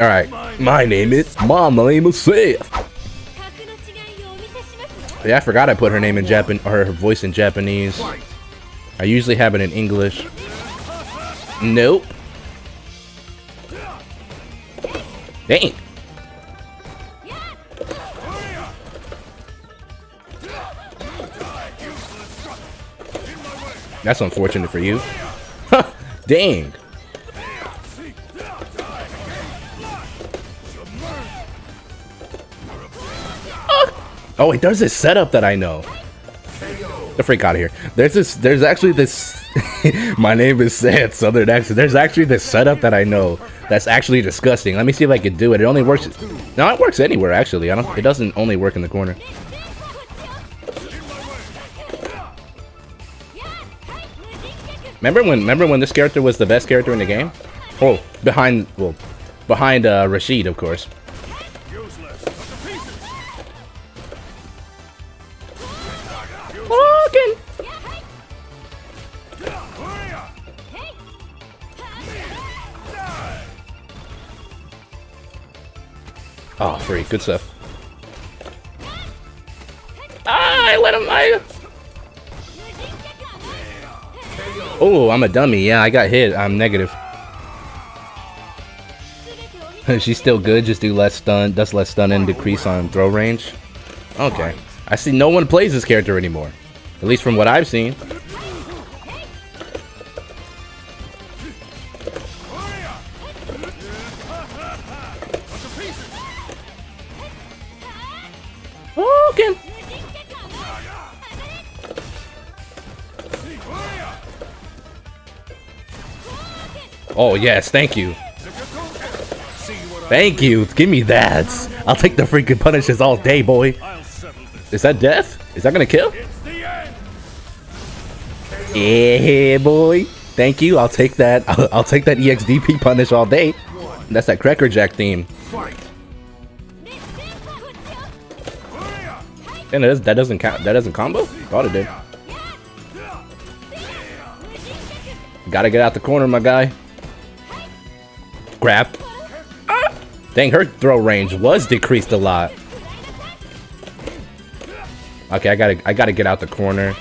Alright, my name is Seth. Yeah, I forgot I put her name in Japanese, or her voice in Japanese. I usually have it in English. Nope. Dang. That's unfortunate for you. Dang. Oh, wait, there's this setup that I know. The freak out of here. There's actually this. My name is Seth, Southern accent. There's actually this setup that I know that's actually disgusting. Let me see if I can do it. It only works. No, it works anywhere actually. I don't. It doesn't only work in the corner. Remember when this character was the best character in the game? Oh, behind Rashid, of course. Walking. Oh, free, good stuff. Ah, I let him. Oh, I'm a dummy. Yeah, I got hit. I'm negative. She's still good. Just do less stun. Does less stun and decrease on throw range. Okay. I see no one plays this character anymore. At least from what I've seen. Okay. Oh, yes, thank you. Thank you. Give me that. I'll take the freaking punishes all day, boy. Is that death? Is that gonna kill? Yeah, boy. Thank you. I'll take that. I'll take that EXDP punish all day. That's that Cracker Jack theme. And that doesn't count. That doesn't combo? Thought it did. Gotta get out the corner, my guy. Crap. Ah! Dang, her throw range was decreased a lot. Okay, I gotta get out the corner.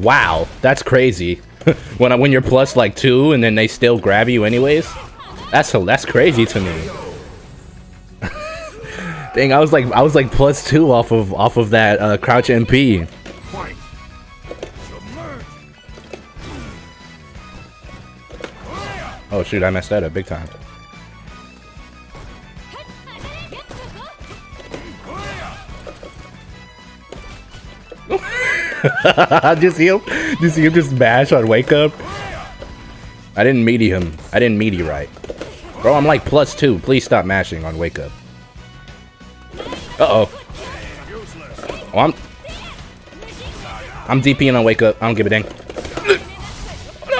Wow, that's crazy. when you're plus like 2 and then they still grab you anyways. That's crazy to me. Dang, I was like plus 2 off of that crouch MP. Oh shoot, I messed that up big time. Just see him just bash on wake up. I didn't meaty him. I didn't meaty right. Bro, I'm like plus 2. Please stop mashing on wake up. Uh-oh. Oh, I'm DPing on wake up. I don't give a dang. No.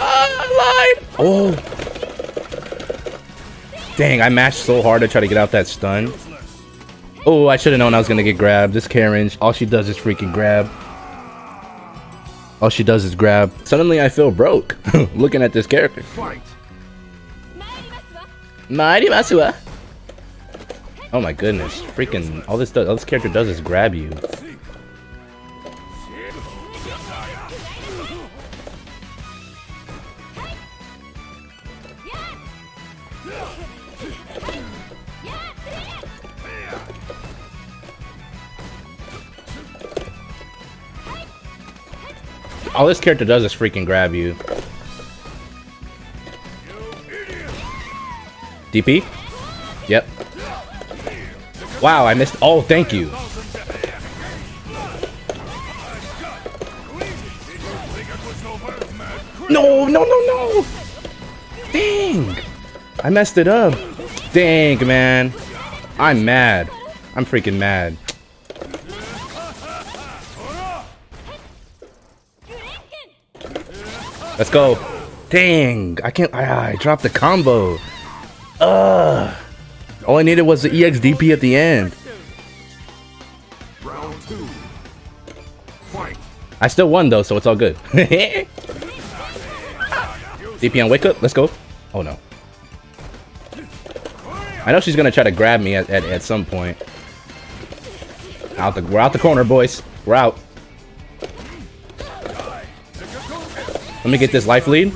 I lied. Oh. Dang, I mashed so hard to try to get out that stun. Oh, I should have known I was going to get grabbed. This Karin, all she does is freaking grab. All she does is grab. Suddenly I feel broke looking at this character. Mighty Masua. Oh my goodness, freaking all this character does is grab you. All this character does is freaking grab you. DP? Yep. Wow, I missed. Oh, thank you. No. Dang. I messed it up. Dang, man. I'm mad. I'm freaking mad. Let's go. Dang. I can't. I dropped the combo. Ugh. All I needed was the EXDP at the end. Round 2. Fight. I still won though, so it's all good. DP on wake up. Let's go. Oh no. I know she's gonna try to grab me at some point. We're out the corner, boys. We're out. Let me get this life lead.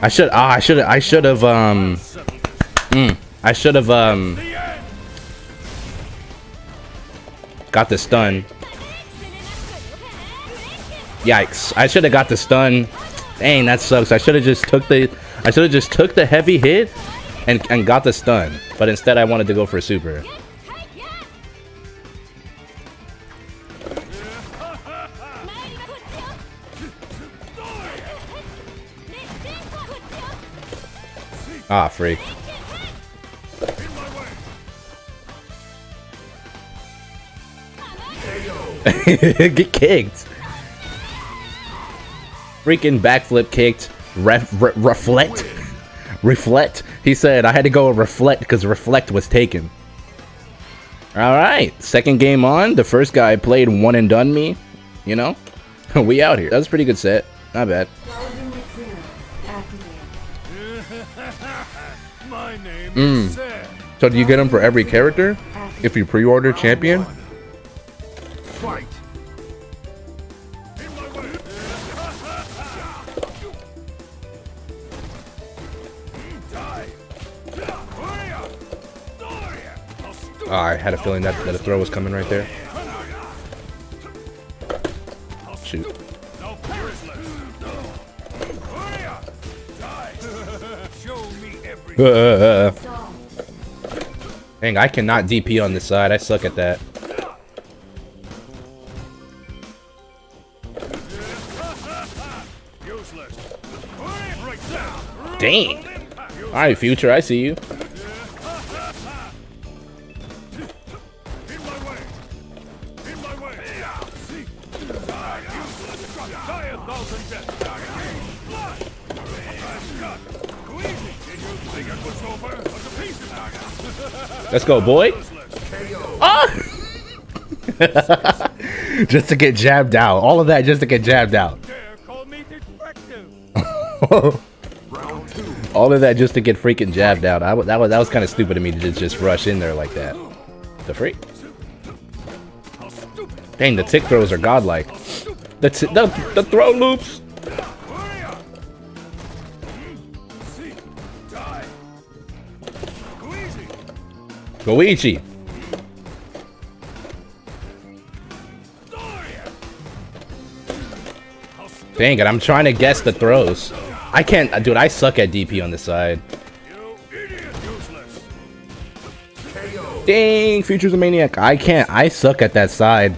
I should have got the stun. Yikes! I should have got the stun. Dang, that sucks. I should have just took the heavy hit and got the stun. But instead, I wanted to go for a super. Ah, freak. Get kicked. Freaking backflip kicked. Reflect? Reflect? He said I had to go with reflect because reflect was taken. Alright. Second game on. The first guy played one and done me. You know? We out here. That was a pretty good set. Not bad. So do you get them for every character if you pre-order champion? Oh, I had a feeling that a throw was coming right there. Shoot. Dang, I cannot DP on this side. I suck at that. Dang. Alright, Future, I see you. Let's go, boy. Ah! Just to get jabbed out. All of that just to get jabbed out. All of that just to get freaking jabbed out. That was kind of stupid of me to just rush in there like that. The freak. Dang, the tick throws are godlike. The throw loops. Goichi. Dang it, I'm trying to guess the throws. I can't, dude, I suck at DP on this side. Dang, Future's a maniac. I suck at that side.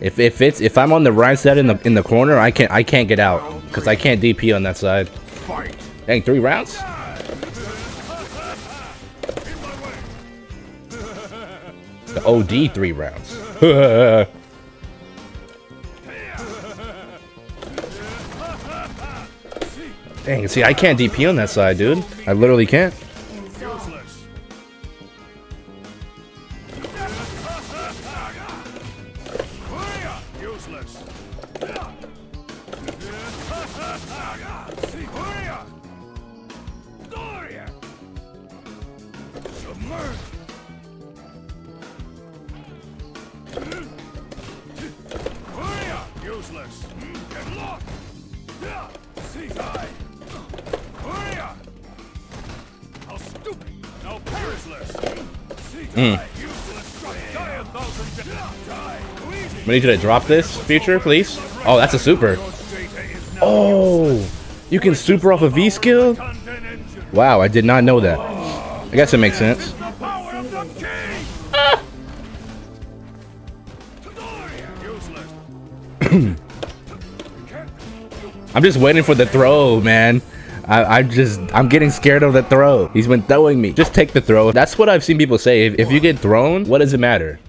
If I'm on the right side in the corner, I can't get out because I can't DP on that side. Dang, 3 rounds? The OD 3 rounds. Dang, see, I can't DP on that side, dude. I literally can't. I need you to drop this, Future, please. Oh, that's a super. Oh, you can super off a V skill? Wow, I did not know that. I guess it makes sense. Ah. I'm just waiting for the throw, man. I'm getting scared of the throw. He's been throwing me. Just take the throw. That's what I've seen people say. If you get thrown, what does it matter?